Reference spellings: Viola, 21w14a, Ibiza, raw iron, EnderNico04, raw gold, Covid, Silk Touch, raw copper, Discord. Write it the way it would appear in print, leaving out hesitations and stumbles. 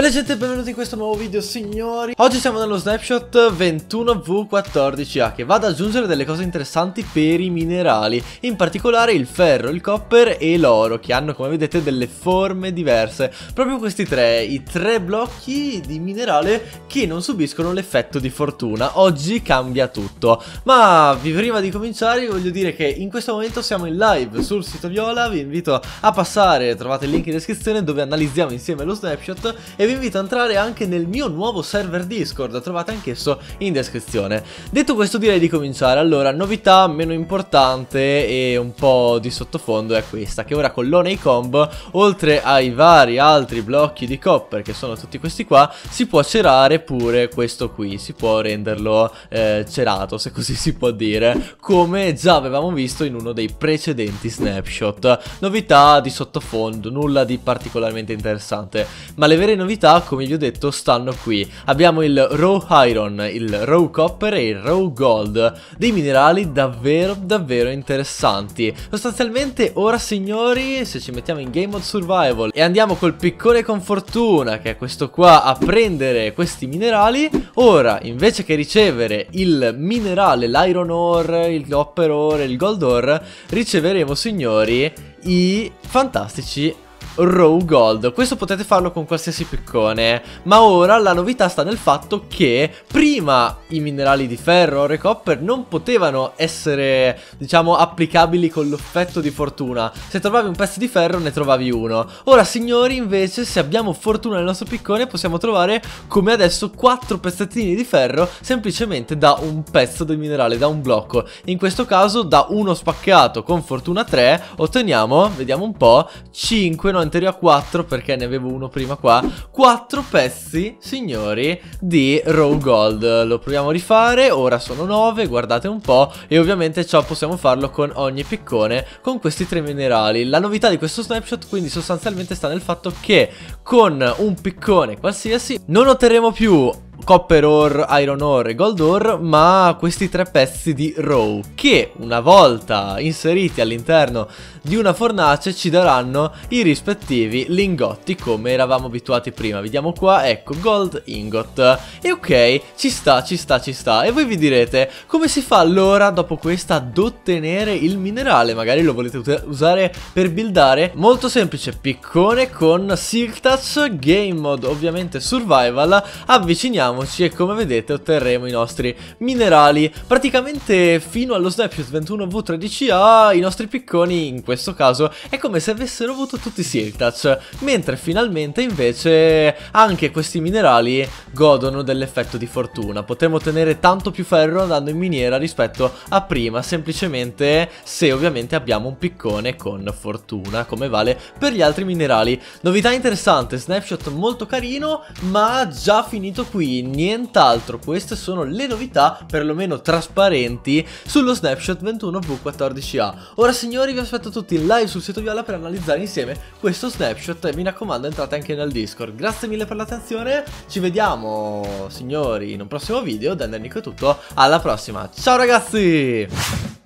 Bella gente, benvenuti in questo nuovo video, signori. Oggi siamo nello snapshot 21w14a, che va ad aggiungere delle cose interessanti per i minerali, in particolare il ferro, il copper e l'oro, che hanno, come vedete, delle forme diverse. Proprio questi tre, i tre blocchi di minerale che non subiscono l'effetto di fortuna. Oggi cambia tutto. Ma prima di cominciare vi voglio dire che in questo momento siamo in live sul sito Viola. Vi invito a passare, trovate il link in descrizione dove analizziamo insieme lo snapshot, e vi invito a entrare anche nel mio nuovo server Discord, trovate anch'esso in descrizione. Detto questo, direi di cominciare. Allora, novità meno importante e un po' di sottofondo è questa, che ora con l'Honey Comb, oltre ai vari altri blocchi di copper che sono tutti questi qua, si può cerare pure questo qui, si può renderlo cerato, se così si può dire, come già avevamo visto in uno dei precedenti snapshot. Novità di sottofondo, nulla di particolarmente interessante, ma le vere novità, come vi ho detto, stanno qui. Abbiamo il raw iron, il raw copper e il raw gold, dei minerali davvero interessanti. Sostanzialmente ora, signori, se ci mettiamo in game mode survival e andiamo col piccone con fortuna, che è questo qua, a prendere questi minerali, ora invece che ricevere il minerale, l'iron ore, il copper ore, il gold ore, riceveremo, signori, i fantastici raw gold. Questo potete farlo con qualsiasi piccone, ma ora la novità sta nel fatto che prima i minerali di ferro, oro e copper non potevano essere, diciamo, applicabili con l'effetto di fortuna. Se trovavi un pezzo di ferro ne trovavi uno. Ora, signori, invece, se abbiamo fortuna nel nostro piccone, possiamo trovare, come adesso, 4 pezzettini di ferro semplicemente da un pezzo del minerale, da un blocco. In questo caso, da uno spaccato con fortuna 3 otteniamo, vediamo un po', 5, no, anteriore a 4 perché ne avevo uno prima qua, 4 pezzi, signori, di raw gold. Lo proviamo a rifare, ora sono 9, guardate un po', e ovviamente ciò possiamo farlo con ogni piccone, con questi 3 minerali. La novità di questo snapshot, quindi, sostanzialmente sta nel fatto che con un piccone qualsiasi non otterremo più copper ore, iron ore e gold ore, ma questi 3 pezzi di raw, che una volta inseriti all'interno di una fornace ci daranno i rispettivi lingotti, come eravamo abituati prima. Vediamo qua, ecco, gold ingot. E ok, ci sta, ci sta, ci sta. E voi vi direte, come si fa allora dopo questa ad ottenere il minerale? Magari lo volete usare per buildare? Molto semplice, piccone con Silk Touch, game mode ovviamente survival, avviciniamo, e come vedete otterremo i nostri minerali. Praticamente fino allo snapshot 21W13A i nostri picconi, in questo caso, è come se avessero avuto tutti Silk Touch, mentre finalmente invece anche questi minerali godono dell'effetto di fortuna. Potremo ottenere tanto più ferro andando in miniera rispetto a prima, semplicemente se ovviamente abbiamo un piccone con fortuna, come vale per gli altri minerali. Novità interessante, snapshot molto carino, ma già finito qui, nient'altro. Queste sono le novità perlomeno trasparenti sullo snapshot 21W14A. Ora, signori, vi aspetto tutti in live sul sito Viola per analizzare insieme questo snapshot, e mi raccomando, entrate anche nel Discord. Grazie mille per l'attenzione, ci vediamo, signori, in un prossimo video. Da EnderNico è tutto, alla prossima, ciao ragazzi!